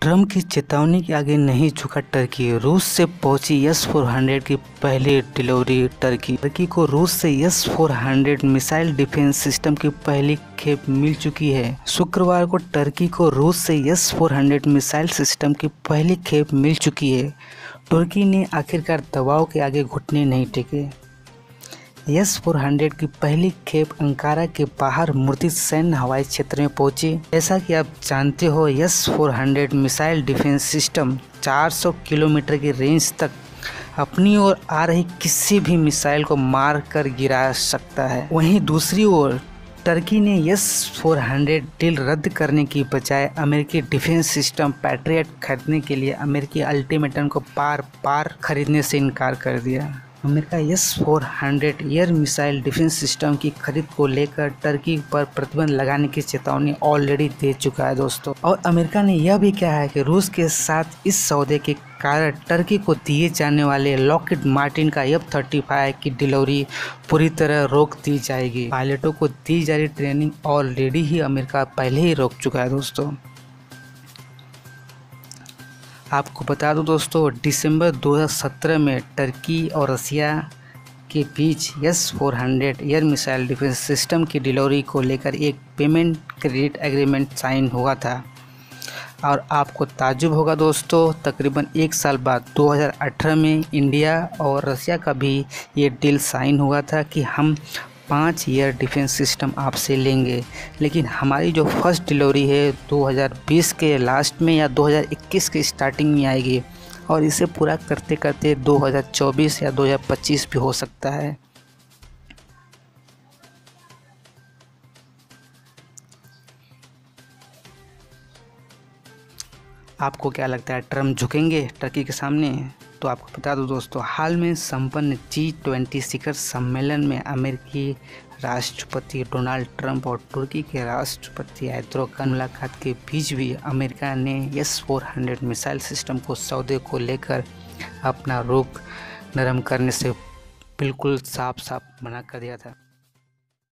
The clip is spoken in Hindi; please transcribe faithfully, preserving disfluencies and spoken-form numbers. ट्रम्प की चेतावनी के आगे नहीं झुका टर्की। रूस से पहुंची एस फोर हंड्रेड की पहली डिलीवरी टर्की। टर्की को रूस से S four hundred missile defence system की पहली खेप मिल चुकी है। शुक्रवार को टर्की को रूस से S four hundred missile system की पहली खेप मिल चुकी है। तुर्की ने आखिरकार दबाव के आगे घुटने नहीं टेके। एस फोर हंड्रेड की पहली खेप अंकारा के बाहर मूर्ति सैन्य हवाई क्षेत्र में पहुंची। जैसा कि आप जानते हो, S four hundred missile defence system चार सौ किलोमीटर की रेंज तक अपनी ओर आ रही किसी भी मिसाइल को मार कर गिरा सकता है। वहीं दूसरी ओर टर्की ने एस फोर हंड्रेड डील रद्द करने की बजाय अमेरिकी डिफेंस सिस्टम पैट्रियट खरीदने के लिए अमेरिकी अल्टीमेटम को बार बार खरीदने से इनकार कर दिया। America S four hundred air missile defence system की खरीद को लेकर टर्की पर प्रतिबंध लगाने की चेतावनी ऑलरेडी दे चुका है दोस्तों। और अमेरिका ने यह भी कहा है कि रूस के साथ इस सौदे के कारण टर्की को दिए जाने वाले लॉकहीड मार्टिन का एफ थर्टी फाइव की डिलीवरी पूरी तरह रोक दी जाएगी। पायलटों को दी जा रही ट्रेनिंग ऑलरेडी ही अमेरिका पहले ही रोक चुका है दोस्तों। आपको बता दूं दोस्तों, दिसंबर दो हज़ार सत्रह में टर्की और रसिया के बीच S four hundred air missile defence system की डिलीवरी को लेकर एक पेमेंट क्रेडिट एग्रीमेंट साइन हुआ था। और आपको ताजुब होगा दोस्तों, तकरीबन एक साल बाद दो हज़ार अठारह में इंडिया और रसिया का भी ये डील साइन हुआ था कि हम पाँच ईयर डिफेंस सिस्टम आपसे लेंगे, लेकिन हमारी जो फर्स्ट डिलीवरी है दो हज़ार बीस के लास्ट में या दो हज़ार इक्कीस के स्टार्टिंग में आएगी और इसे पूरा करते करते दो हज़ार चौबीस या दो हज़ार पच्चीस भी हो सकता है। आपको क्या लगता है, ट्रम्प झुकेंगे टर्की के सामने? तो आपको बता दूं दोस्तों, हाल में संपन्न जी ट्वेंटी शिखर सम्मेलन में अमेरिकी राष्ट्रपति डोनाल्ड ट्रंप और तुर्की के राष्ट्रपति एर्दोगन मुलाकात के बीच भी अमेरिका ने S four hundred missile system को सौदे को लेकर अपना रुख नरम करने से बिल्कुल साफ साफ मना कर दिया था।